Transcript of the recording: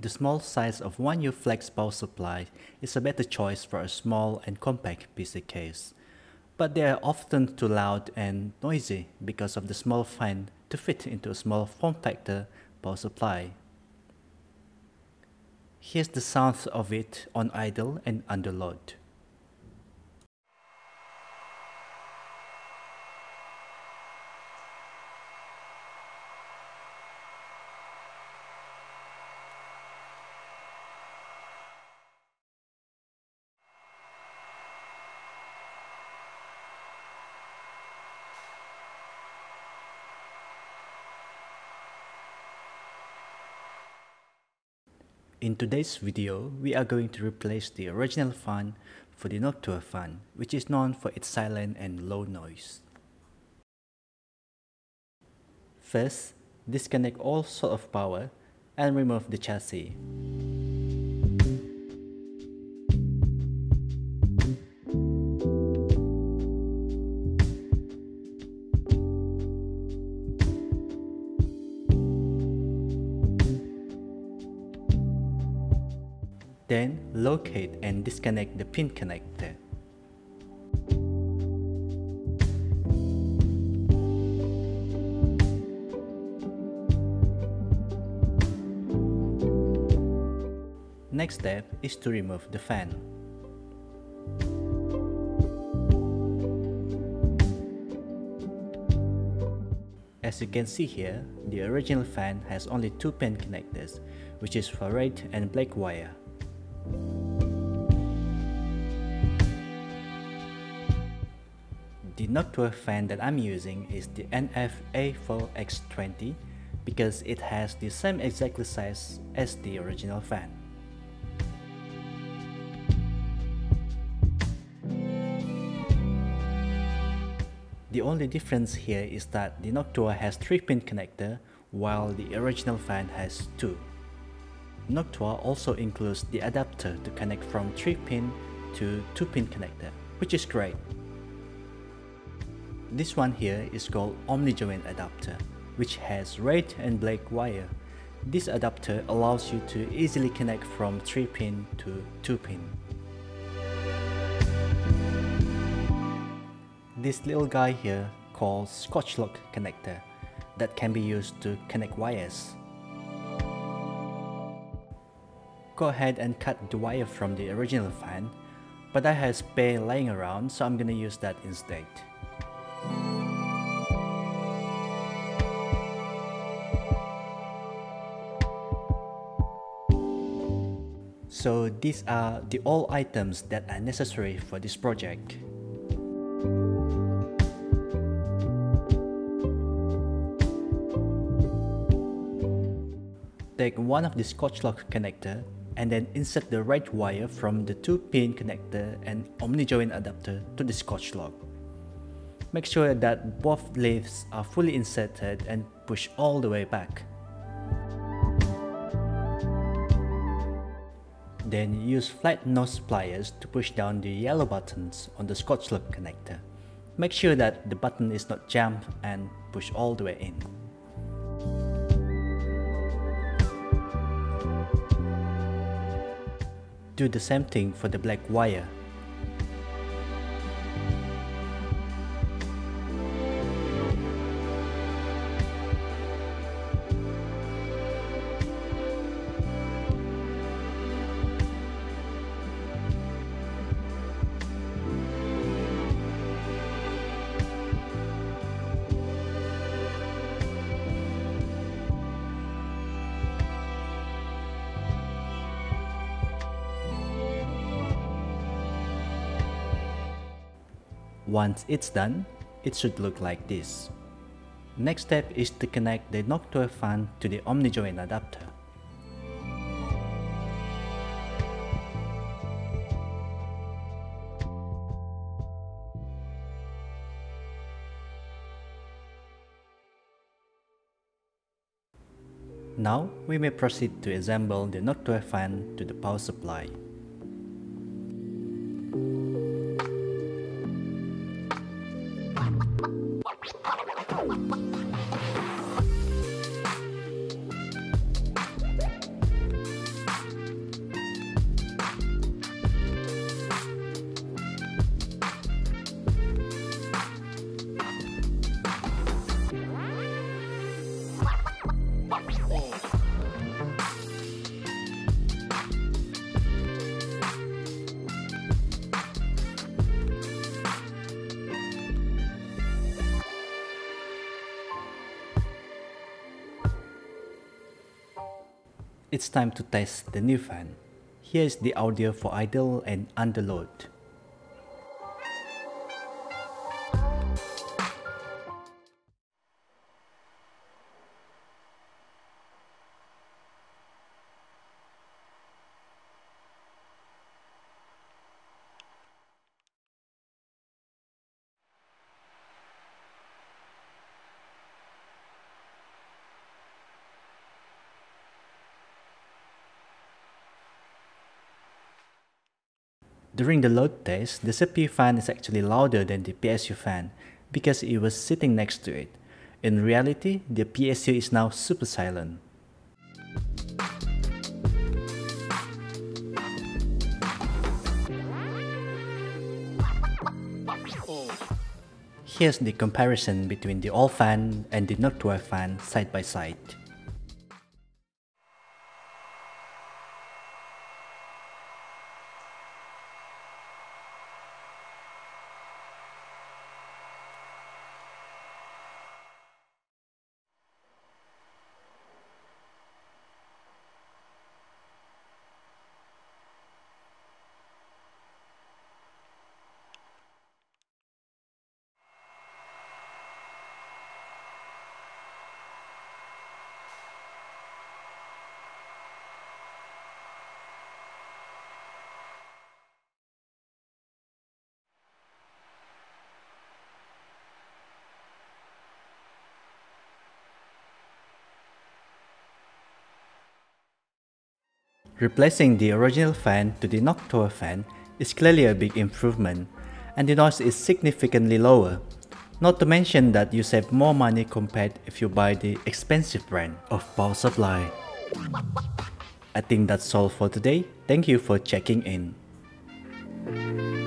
The small size of 1U flex power supply is a better choice for a small and compact PC case, but they are often too loud and noisy because of the small fan to fit into a small form factor power supply. Here's the sound of it on idle and under load. In today's video, we are going to replace the original fan for the Noctua fan, which is known for its silent and low noise. First, disconnect all sort of power and remove the chassis. Then, locate and disconnect the pin connector. Next step is to remove the fan. As you can see here, the original fan has only two pin connectors, which is for red and black wire. The Noctua fan that I'm using is the NF-A4X20 because it has the same exact size as the original fan. The only difference here is that the Noctua has 3 pin connector while the original fan has 2. Noctua also includes the adapter to connect from 3 pin to 2 pin connector, which is great. This one here is called Omnijoin adapter, which has red and black wire. This adapter allows you to easily connect from 3 pin to 2 pin. This little guy here called Scotchlok connector that can be used to connect wires. Go ahead and cut the wire from the original fan, but I have spare lying around, so I'm gonna use that instead. So these are the all items that are necessary for this project. Take one of the Scotchlok connector and then insert the red wire from the 2-pin connector and Omnijoin adapter to the Scotchlok. Make sure that both leaves are fully inserted and push all the way back. Then use flat nose pliers to push down the yellow buttons on the Scotchlok connector. Make sure that the button is not jammed and push all the way in. Do the same thing for the black wire. Once it's done, it should look like this. Next step is to connect the Noctua fan to the Omnijoin adapter. Now we may proceed to assemble the Noctua fan to the power supply. It's time to test the new fan. Here is the audio for idle and under load. During the load test, the CPU fan is actually louder than the PSU fan because it was sitting next to it. In reality, the PSU is now super silent. Here's the comparison between the old fan and the Noctua fan side by side. Replacing the original fan to the Noctua fan is clearly a big improvement, and the noise is significantly lower. Not to mention that you save more money compared if you buy the expensive brand of power supply. I think that's all for today. Thank you for checking in.